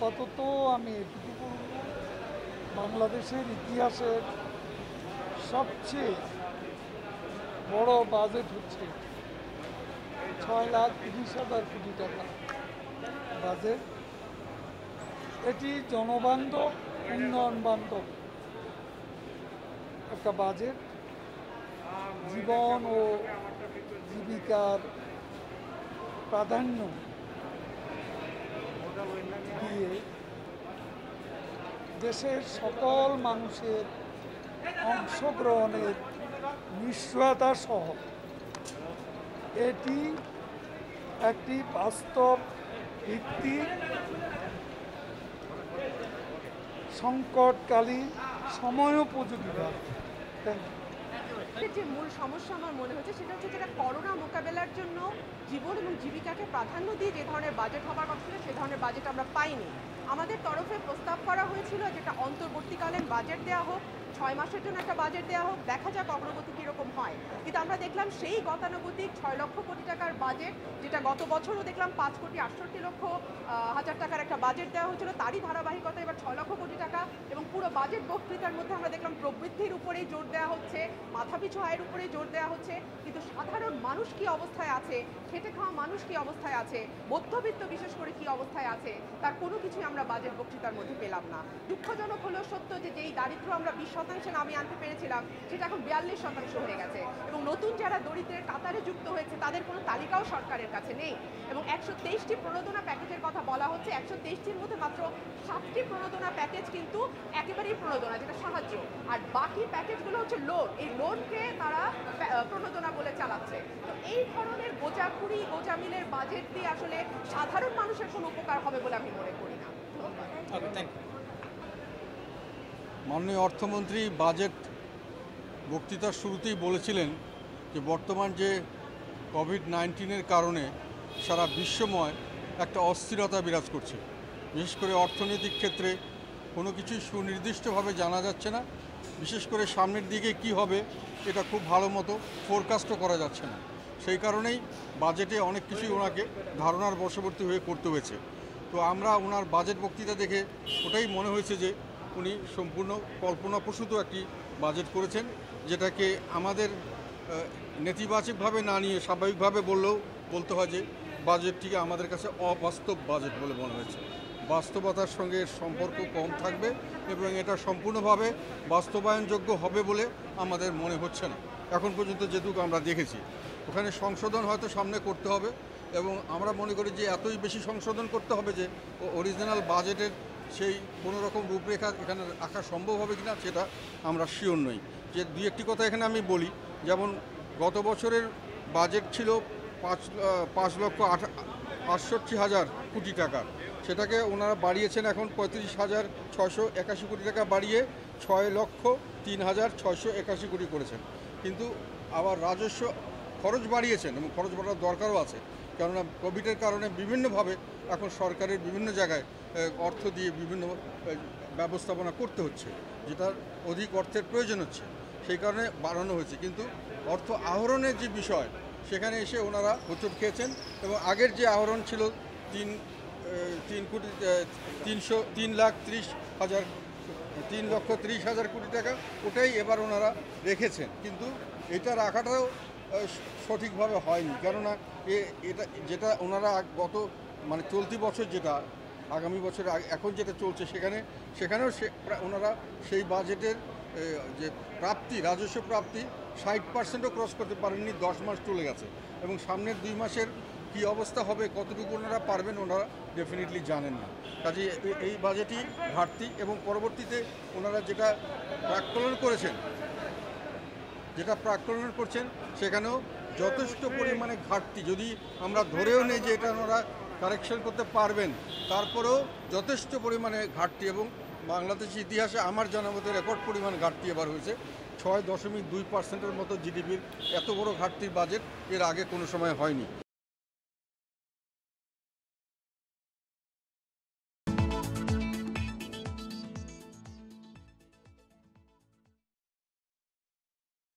আপাতত আমি এটুকু বাংলাদেশের ইতিহাসের সবচেয়ে বড় বাজেট হচ্ছে ৬,৩০,০০০ কোটি টাকা বাজেট। এটি জনবান্ধব উন্নয়নবান্ধব একটা বাজেট, জীবন ও জীবিকার প্রাধান্য দিয়ে দেশের সকল মানুষের অংশগ্রহণের নিশ্চয়তা সহ এটি একটি বাস্তব ভিত্তিক সংকটকালীন সময়োপযোগী। Thank you. যে মূল সমস্যা আমার মনে হচ্ছে সেটা হচ্ছে যেটা করোনা মোকাবেলার জন্য জীবন এবং জীবিকাকে প্রাধান্য দিয়ে যে ধরনের বাজেট হওয়ার কথা ছিল সে ধরনের বাজেট আমরা পাইনি। আমাদের তরফে প্রস্তাব করা হয়েছিল যেটা অন্তর্বর্তীকালীন বাজেট দেওয়া হোক, ৬ মাসের জন্য একটা বাজেট দেওয়া হোক, দেখা যাক অগ্রগতি কীরকম হয়। কিন্তু আমরা দেখলাম সেই গতানুগতিক ৬ লক্ষ কোটি টাকার বাজেট, যেটা গত বছরও দেখলাম ৫,৬৮,০০০ টাকার একটা বাজেট দেওয়া হয়েছিল, তারই ধারাবাহিকতা এবার ৬ লক্ষ কোটি টাকা। এবং পুরো বাজেট বক্তৃতার মধ্যে আমরা দেখলাম প্রবৃদ্ধির উপরেই জোর দেওয়া হচ্ছে, মাথাপিছু আয়ের উপরে জোর দেওয়া হচ্ছে, কিন্তু সাধারণ মানুষ কী অবস্থায় আছে, খেটে খাওয়া মানুষ কী অবস্থায় আছে, মধ্যবিত্ত বিশেষ করে কী অবস্থায় আছে, তার কোনো কিছুই আমরা বাজেট বক্তৃতার মধ্যে পেলাম না। দুঃখজনক হলেও সত্য যে যেই দারিদ্র্য আমরা 20% নামিয়ে আনতে পেরেছিলাম সেটা এখন 42% হয়ে গেছে, এবং নতুন যারা দরিদ্রের কাতারে যুক্ত হয়েছে তাদের কোনো তালিকাও সরকারের কাছে নেই। এবং 123টি প্রণোদনা প্যাকেজের কথা বলা হচ্ছে, 123টির মধ্যে মাত্র 7টি প্রণোদনা প্যাকেজ কিন্তু একেবারেই প্রণোদনা, যেটা সাহায্য, আর বাকি প্যাকেজগুলো হচ্ছে লোন। এই লোনকে তারা প্রণোদনা বলে চালাচ্ছে। তো এই ধরনের গোজাখুরি গোজামিলের বাজেট দিয়ে আসলে সাধারণ মানুষের কোনো উপকার হবে বলে আমি মনে করি না। মাননীয় অর্থমন্ত্রী বাজেট বক্তৃতার শুরুতেই বলেছিলেন যে বর্তমান যে কোভিড-19-এর কারণে সারা বিশ্বময় একটা অস্থিরতা বিরাজ করছে, বিশেষ করে অর্থনৈতিক ক্ষেত্রে কোনো কিছুই সুনির্দিষ্টভাবে জানা যাচ্ছে না, বিশেষ করে সামনের দিকে কি হবে এটা খুব ভালো মতো ফোরকাস্টও করা যাচ্ছে না। সেই কারণেই বাজেটে অনেক কিছুই ওনাকে ধারণার বশবর্তী হয়ে করতে হয়েছে। তো আমরা ওনার বাজেট বক্তৃতা দেখে ওটাই মনে হয়েছে যে উনি সম্পূর্ণ কল্পনাপ্রসূত একটি বাজেট করেছেন, যেটাকে আমাদের নেতিবাচকভাবে না নিয়ে স্বাভাবিকভাবে বলতে হয় যে বাজেটটিকে আমাদের কাছে অবাস্তব বাজেট বলে মনে হয়েছে। বাস্তবতার সঙ্গে সম্পর্ক কম থাকবে এবং এটা সম্পূর্ণভাবে বাস্তবায়নযোগ্য হবে বলে আমাদের মনে হচ্ছে না এখন পর্যন্ত, যেটুকু আমরা দেখেছি। ওখানে সংশোধন হয়তো সামনে করতে হবে, এবং আমরা মনে করি যে এতই বেশি সংশোধন করতে হবে যে অরিজিনাল বাজেটের সেই কোনো রকম রূপরেখা এখানে রাখা সম্ভব হবে কিনা সেটা আমরা শিওর নই। যে দুই একটি কথা এখানে আমি বলি, যেমন গত বছরের বাজেট ছিল ৫,৬৮,০০০ কোটি টাকা, সেটাকে ওনারা বাড়িয়েছেন এখন ৩৫,৬৮১ কোটি টাকা বাড়িয়ে ৬,০৩,৬৮১ কোটি করেছেন। কিন্তু আবার রাজস্ব খরচ বাড়িয়েছেন, এবং খরচ বাড়ানোর দরকারও আছে, কেননা কোভিডের কারণে বিভিন্নভাবে এখন সরকারের বিভিন্ন জায়গায় অর্থ দিয়ে বিভিন্ন ব্যবস্থাপনা করতে হচ্ছে, যেটার অধিক অর্থের প্রয়োজন হচ্ছে, সেই কারণে বাড়ানো হয়েছে। কিন্তু অর্থ আহরণের যে বিষয় সেখানে এসে ওনারা হোঁচট খেয়েছেন, এবং আগের যে আহরণ ছিল ৩,৩০,০০০ কোটি টাকা ওটাই এবার ওনারা রেখেছেন। কিন্তু এটা রাখাটাও সঠিকভাবে হয়নি, কেননা এটা যেটা ওনারা গত মানে চলতি বছর যেটা আগামী বছর এখন যেটা চলছে সেখানেও ওনারা সেই বাজেটের যে প্রাপ্তি রাজস্ব প্রাপ্তি ৬০% ক্রস করতে পারেননি, ১০ মাস চলে গেছে, এবং সামনের 2 মাসের কী অবস্থা হবে কতটুকু ওনারা পারবেন ওনারা ডেফিনেটলি জানেন না। কাজে এই বাজেটই ঘাটতি, এবং পরবর্তীতে ওনারা যেটা প্রাক্কলন করছেন সেখানেও যথেষ্ট পরিমাণে ঘাটতি। যদি আমরা ধরেও নেই যে এটা ওনারা কারেকশন করতে পারবেন, তারপরেও যথেষ্ট পরিমাণে ঘাটতি, এবং বাংলাদেশের ইতিহাসে আমার জানা মতে রেকর্ড পরিমাণ ঘাটতি এবার হয়েছে, ৬.2% মতো জিডিপির। এত বড় ঘাটতির বাজেট এর আগে কোনো সময় হয়নি।